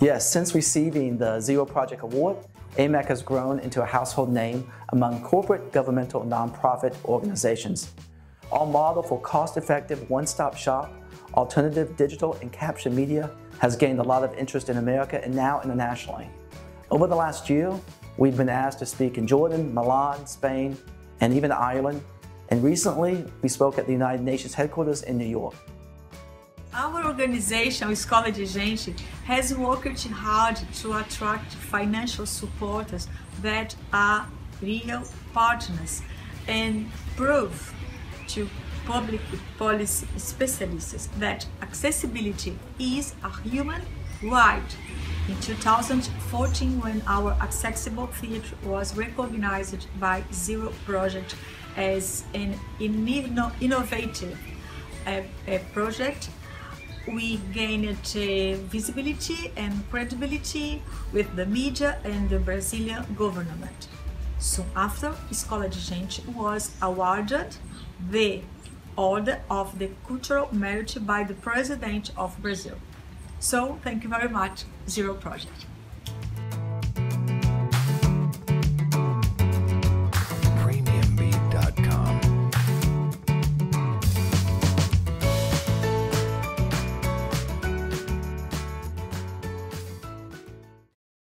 Yes, since receiving the Zero Project Award, AMAC has grown into a household name among corporate, governmental, nonprofit organizations. Our model for cost-effective, one-stop shop, alternative digital and caption media has gained a lot of interest in America and now internationally. Over the last year, we've been asked to speak in Jordan, Milan, Spain, and even Ireland. And recently, we spoke at the United Nations headquarters in New York. Our organization, Escola de Gente, has worked hard to attract financial supporters that are real partners and prove to public policy specialists that accessibility is a human right. In 2014, when our accessible theatre was recognized by Zero Project as an innovative project, we gained visibility and credibility with the media and the Brazilian government. Soon after, Escola de Gente was awarded the Order of the Cultural Merit by the President of Brazil. So, thank you very much, Zero Project.